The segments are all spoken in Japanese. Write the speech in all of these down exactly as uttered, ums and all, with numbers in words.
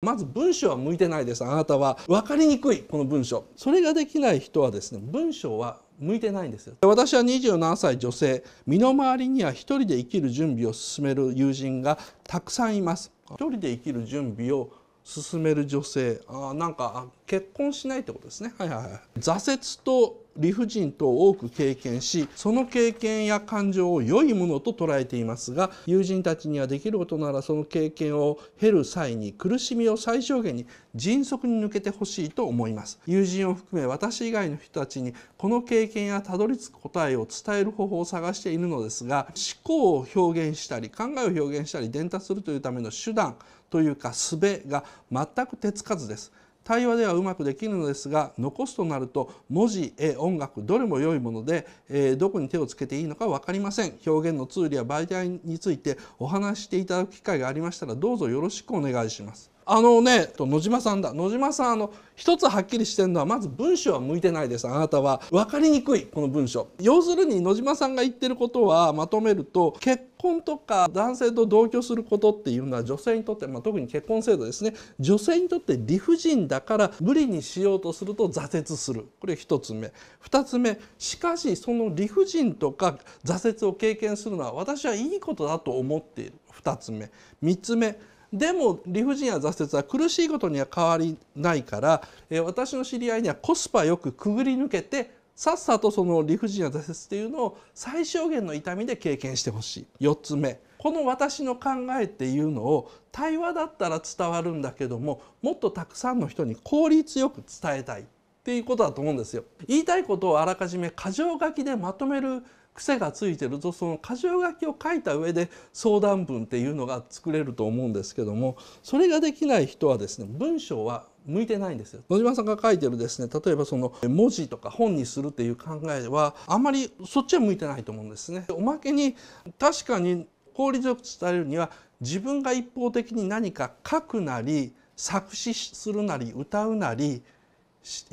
まず文章は向いてないです。あなたは分かりにくい、この文章。それができない人はですね、文章は向いてないんですよ。私はにじゅうななさい女性、身の回りには一人で生きる準備を進める友人がたくさんいます。一人で生きる準備を進める女性、あなんか結婚しないってことですね。はいはいはい、挫折と理不尽とを多く経験し、その経験や感情を良いものと捉えていますが、友人たちにはできることならその経験を経る際に苦しみを最小限に迅速に抜けてほしいと思います。友人を含め私以外の人たちにこの経験やたどり着く答えを伝える方法を探しているのですが、思考を表現したり考えを表現したり伝達するというための手段というか術が全く手つかずです。対話ではうまくできるのですが、残すとなると文字、絵、音楽どれも良いもので、えー、どこに手をつけていいのか分かりません。表現のツールや媒体についてお話していただく機会がありましたらどうぞよろしくお願いします。あのね、野島さんだ。野島さん、あの一つはっきりしてるのは、まず文章は向いてないです。あなたは分かりにくい、この文章。要するに野島さんが言ってることはまとめると、結婚とか男性と同居することっていうのは女性にとって、まあ、特に結婚制度ですね、女性にとって理不尽だから無理にしようとすると挫折する。これひとつめ。ふたつめ、しかしその理不尽とか挫折を経験するのは私はいいことだと思っている。ふたつめ。みっつめ、でも理不尽や挫折は苦しいことには変わりないから、えー、私の知り合いにはコスパよくくぐり抜けて、さっさとその理不尽や挫折っていうのを最小限の痛みで経験してほしい。よっつめ、この私の考えっていうのを対話だったら伝わるんだけども、もっとたくさんの人に効率よく伝えたいっていうことだと思うんですよ。言いたいことをあらかじめ箇条書きでまとめる癖がついてると、その箇条書きを書いた上で相談文っていうのが作れると思うんですけども、それができない人はですね、文章は向いてないんですよ。野島さんが書いてるですね、例えばその文字とか本にするっていう考えはあんまりそっちは向いてないと思うんですね。おまけに確かに効率よく伝えるには、自分が一方的に何か書くなり作詞するなり歌うなり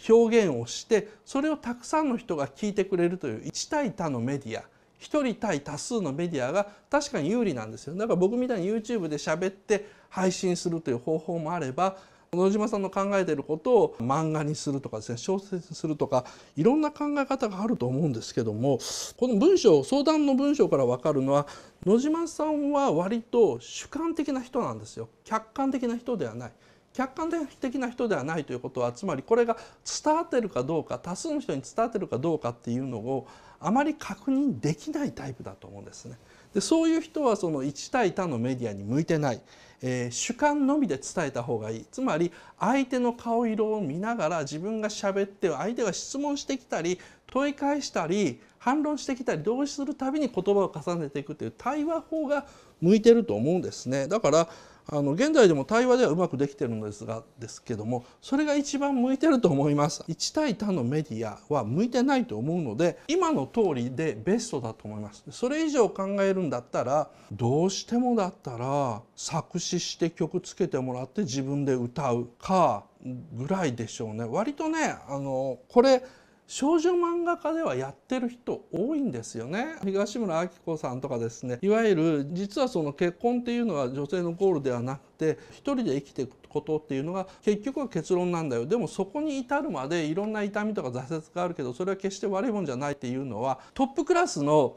表現をして、それをたくさんの人が聞いてくれるといういち対多のメディア、ひとり対多数のメディアが確かに有利なんですよ。だから僕みたいに ユーチューブ で喋って配信するという方法もあれば、野島さんの考えていることを漫画にするとかですね、小説にするとか、いろんな考え方があると思うんですけども、この文章、相談の文章から分かるのは、野島さんは割と主観的な人なんですよ。客観的な人ではない。客観的な人ではないということは、つまりこれが伝わってるかどうか、多数の人に伝わってるかどうかっていうのをあまり確認できないタイプだと思うんですね。でそういう人はそのいち対多のメディアに向いてない、えー、主観のみで伝えた方がいい。つまり相手の顔色を見ながら自分が喋って、相手が質問してきたり問い返したり反論してきたり同視するたびに言葉を重ねていくという対話法が向いてると思うんですね。だからあの現在でも対話ではうまくできてるのですがですけども、それが一番向いてると思います。いち対多のメディアは向いてないと思うので、今の通りでベストだと思います。それ以上考えるんだったら、どうしてもだったら作詞して曲つけてもらって自分で歌うかぐらいでしょうね。割とね、あのこれ少女漫画家ではやってる人多いんですよね。東村明子さんとかですね、いわゆる実はその結婚っていうのは女性のゴールではなくて、一人で生きていくことっていうのが結局は結論なんだよ。でもそこに至るまでいろんな痛みとか挫折があるけど、それは決して悪いもんじゃないっていうのは、トップクラスの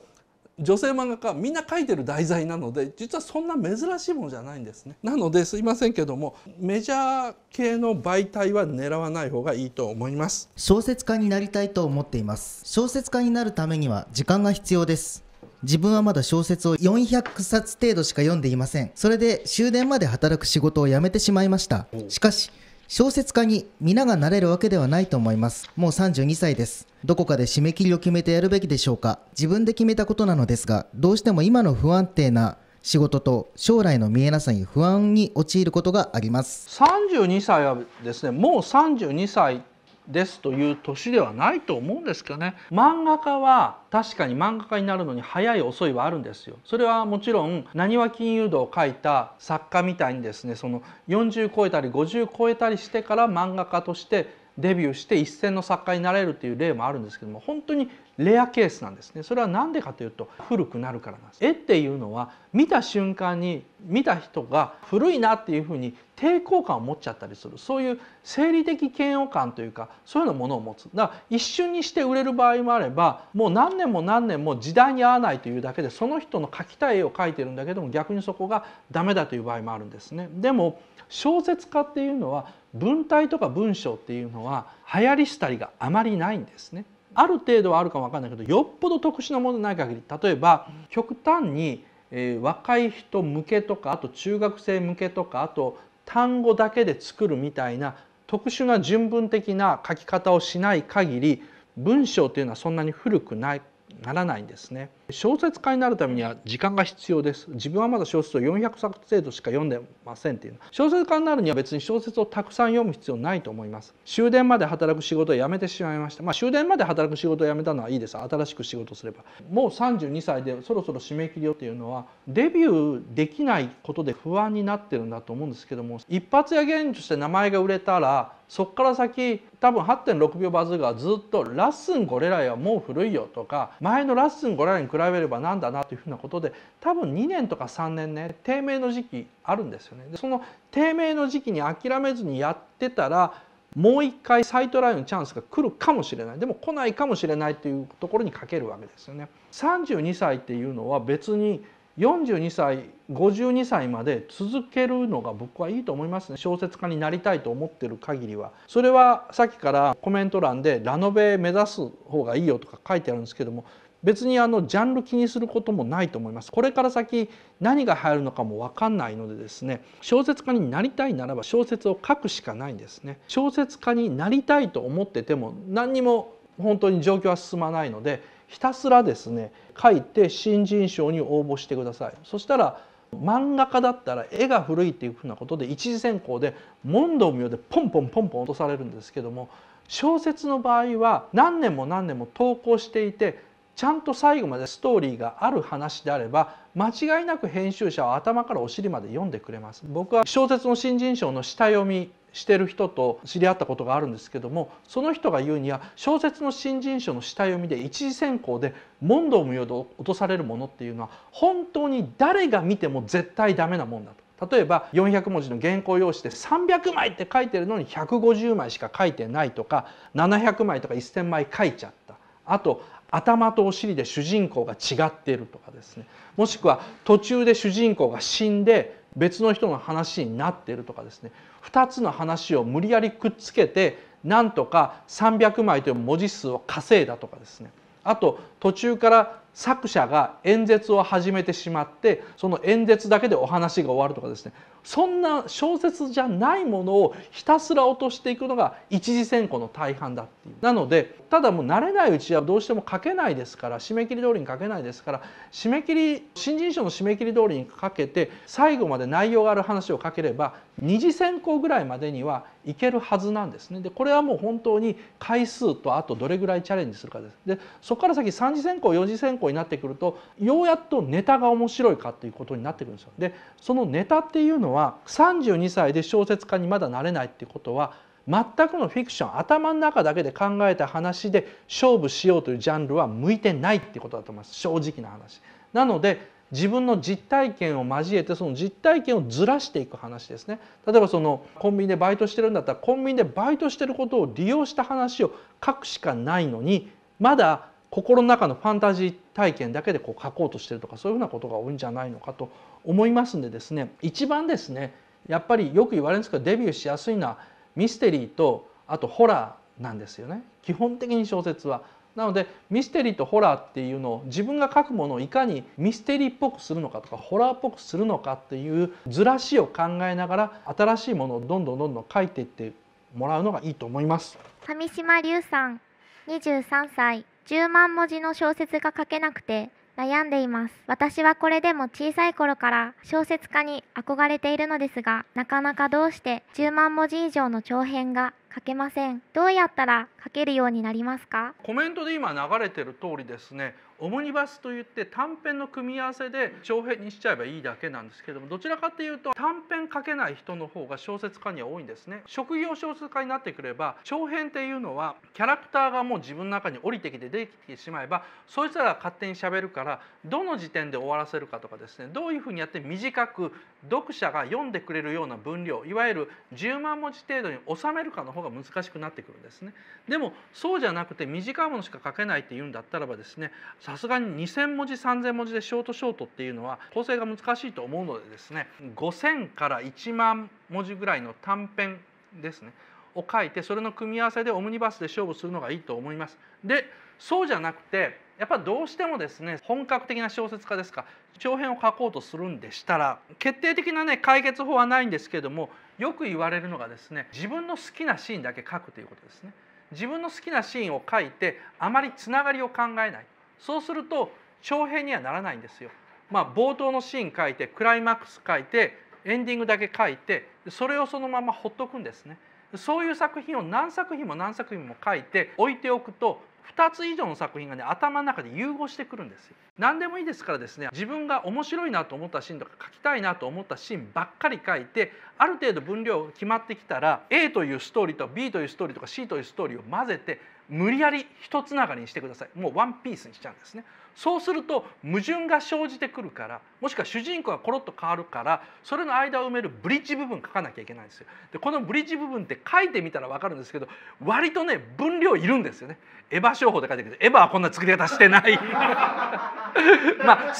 女性漫画家みんな書いてる題材なので、実はそんな珍しいものじゃないんですね。なのですいませんけども、メジャー系の媒体は狙わない方がいいと思います。小説家になりたいと思っています。小説家になるためには時間が必要です。自分はまだ小説をよんひゃくさつ程度しか読んでいません。それで終電まで働く仕事を辞めてしまいました。しかし小説家に皆がなれるわけではないと思います。もうさんじゅうにさいです。どこかで締め切りを決めてやるべきでしょうか。自分で決めたことなのですが、どうしても今の不安定な仕事と将来の見えなさに不安に陥ることがあります。さんじゅうにさいはですね、もうさんじゅうにさいですという年ではないと思うんですけどね。漫画家は確かに漫画家になるのに早い遅いはあるんですよ。それはもちろんなにわ金融道を書いた作家みたいにですね、そのよんじゅう超えたりごじゅう超えたりしてから漫画家としてデビューして一線の作家になれるという例もあるんですけども、本当にレアケースなんですね。それは何でかというと、古くなるからなんです。絵っていうのは見た瞬間に見た人が古いなっていうふうに抵抗感を持っちゃったりする、そういう生理的嫌悪感というか、そういうようなものを持つ。だから一瞬にして売れる場合もあれば、もう何年も何年も時代に合わないというだけでその人の描きたい絵を描いてるんだけども、逆にそこがダメだという場合もあるんですね。でも小説家っていうのは、文体とか文章っていうのは流行り廃りがあまりないんですね。ある程度はあるかもわかんないけど、よっぽど特殊なものでない限り、例えば極端に、えー、若い人向けとか、あと中学生向けとか、あと単語だけで作るみたいな特殊な純文的な書き方をしない限り、文章というのはそんなに古くないならないんですね。小説家になるためには時間が必要です。自分はまだ小説をよんひゃくさく程度しか読んでませんっていうの。小説家になるには別に小説をたくさん読む必要ないと思います。終電まで働く仕事を辞めてしまいました。まあ終電まで働く仕事を辞めたのはいいです。新しく仕事すれば。もうさんじゅうにさいでそろそろ締め切りをっていうのは、デビューできないことで不安になってるんだと思うんですけども、一発屋芸人として名前が売れたら、そこから先多分 はってんろくびょうバズーがずっと「ラッスンゴレライはもう古いよ」とか「前のラッスンゴレライに比べればなんだな」というふうなことで、多分にねんとかさんねんね、低迷の時期あるんですよね。でその低迷の時期に諦めずにやってたら、もう一回再トライのチャンスが来るかもしれない。でも来ないかもしれないというところにかけるわけですよね。さんじゅうにさいっていうのは別によんじゅうにさいごじゅうにさいまで続けるのが僕はいいと思いますね。小説家になりたいと思ってる限りは。それはさっきからコメント欄で「ラノベ目指す方がいいよ」とか書いてあるんですけども、別にあのジャンル気にすることもないと思います。これから先何が流行るのかも分かんないのでですね、小説家になりたいならば小説を書くしかないんですね。小説家になりたいと思ってても何にも本当に状況は進まないので、ひたすらですね書いて新人賞に応募してください。そしたら漫画家だったら絵が古いっていうふうなことで一次選考で問答無用でポンポンポンポン落とされるんですけども、小説の場合は何年も何年も投稿していて、ちゃんと最後までストーリーがある話であれば、間違いなく編集者は頭からお尻まで読んでくれます。僕は小説の新人賞の下読みしてる人と知り合ったことがあるんですけども、その人が言うには、小説の新人賞の下読みで一次選考で問答無用で落とされるものっていうのは、本当に誰が見ても絶対ダメなもんだと。例えばよんひゃくもじの原稿用紙でさんびゃくまいって書いてるのにひゃくごじゅうまいしか書いてないとか、ななひゃくまいとかせんまい書いちゃった。あと頭とお尻で主人公が違っているとかですね、もしくは途中で主人公が死んで別の人の話になっているとかですね、ふたつの話を無理やりくっつけてなんとかさんびゃくまいという文字数を稼いだとかですね、あと途中から作者が演説を始めてしまってその演説だけでお話が終わるとかですね、そんな小説じゃないものをひたすら落としていくのが一次選考の大半だっていう。なので、ただもう慣れないうちはどうしても書けないですから、締め切り通りに書けないですから、締め切り新人賞の締め切り通りに書けて最後まで内容がある話を書ければ二次選考ぐらいまでにはいけるはずなんですね。でこれはもう本当に回数とあとどれぐらいチャレンジするかです。でそこから先三次選考四次選考になってくると、ようやっとネタが面白いかということになってくるんですよ。でそのネタっていうのは、さんじゅうにさいで小説家にまだなれないっていうことは、全くのフィクション、頭の中だけで考えた話で勝負しようというジャンルは向いてないってことだと思います、正直な話。なので自分の実体験を交えて、その実体験をずらしていく話ですね。例えばそのコンビニでバイトしてるんだったら、コンビニでバイトしてることを利用した話を書くしかないのに、まだ心の中のファンタジー体験だけでこう書こうとしてるとか、そういうふうなことが多いんじゃないのかと思いますんでですね、一番ですねやっぱりよく言われるんですけど、デビューしやすいのはミステリーとあとホラーなんですよね、基本的に小説は。なのでミステリーとホラーっていうのを、自分が書くものをいかにミステリーっぽくするのかとかホラーっぽくするのかっていうずらしを考えながら、新しいものをどんどんどんどん書いていってもらうのがいいと思います。上島龍さん、にじゅうさんさい、じゅうまんもじの小説が書けなくて悩んでいます。私はこれでも小さい頃から小説家に憧れているのですが、なかなかどうしてじゅうまんもじ以上の長編が書けません。どうやったら書けるようになりますか？コメントで今流れてる通りですね、オムニバスといって短編の組み合わせで長編にしちゃえばいいだけなんですけども、どちらかというと短編書けない人の方が小説家には多いんですね。職業小説家になってくれば長編っていうのはキャラクターがもう自分の中に降りてきて出てきてしまえば、そいつらが勝手にしゃべるから、どの時点で終わらせるかとかですね、どういうふうにやって短く読者が読んでくれるような分量、いわゆるじゅうまんもじ程度に収めるかの方が難しくなってくるんですね。でもそうじゃなくて短いものしか書けないっていうんだったらばですね、さすがににせんもじさんぜんもじでショートショートっていうのは構成が難しいと思うのでですね、ごせんからいちまんもじぐらいの短編ですねを書いて、それの組み合わせでオムニバスで勝負するのがいいと思います。でそうじゃなくてやっぱどうしてもですね、本格的な小説家ですか長編を書こうとするんでしたら、決定的なね解決法はないんですけども、よく言われるのがですね、自分の好きなシーンだけ書くということですね。自分の好きなシーンを書いてあまりつながりを考えない、そうすると長編にはならないんですよ。まあ、冒頭のシーン書いてクライマックス書いてエンディングだけ書いて、それをそのままほっとくんですね。そういう作品を何作品も何作品も書いて置いておくと、ふたつ以上の作品がね頭の中で融合してくるんですよ。何でもいいですからですね、自分が面白いなと思ったシーンとか書きたいなと思ったシーンばっかり書いて、ある程度分量が決まってきたら エー というストーリーと ビー というストーリーとか シー というストーリーを混ぜて無理やり一つながりにしてください。もうワンピースにしちゃうんですね。そうすると矛盾が生じてくるから、もしくは主人公がコロッと変わるから、それの間を埋めるブリッジ部分書かなきゃいけないんですよ。でこのブリッジ部分って書いてみたら分かるんですけど、割とね分量いるんですよね。エヴァ商法で書いてるけど、エヴァはこんな作り方してないまあ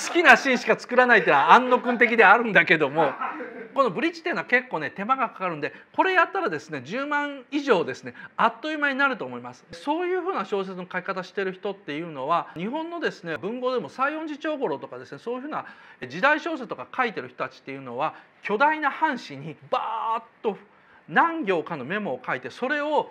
好きなシーンしか作らないっていうのは安野君的であるんだけども、このブリッジっていうのは結構ね手間がかかるんで、これやったらですねじゅうまんいじょうですねあっという間になると思います。そういうふうな小説の書き方してる人っていうのは、日本のですね文豪でも西園寺長五郎とかですね、そういうふうな時代小説とか書いてる人たちっていうのは、巨大な半紙にバーッと何行かのメモを書いて、それを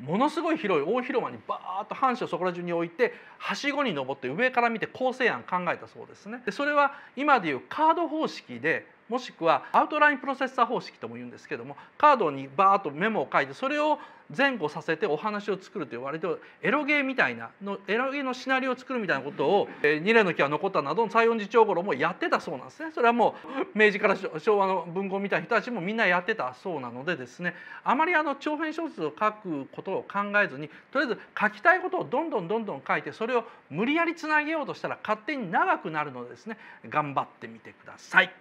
ものすごい広い大広間にバーッと半紙をそこら中に置いて、はしごに登って上から見て構成案考えたそうですね。でそれは今でいうカード方式で、もしくはアウトラインプロセッサー方式とも言うんですけども、カードにバーッとメモを書いてそれを前後させてお話を作るという、割とエロゲーみたいなのエロゲーのシナリオを作るみたいなことを「えー、二例の木は残った」などの西園寺長五郎もやってたそうなんですね。それはもう明治から昭和の文豪みたいな人たちもみんなやってたそうなのでですね、あまりあの長編小説を書くことを考えずに、とりあえず書きたいことをどんどんどんどん書いて、それを無理やりつなげようとしたら勝手に長くなるのでですね、頑張ってみてください。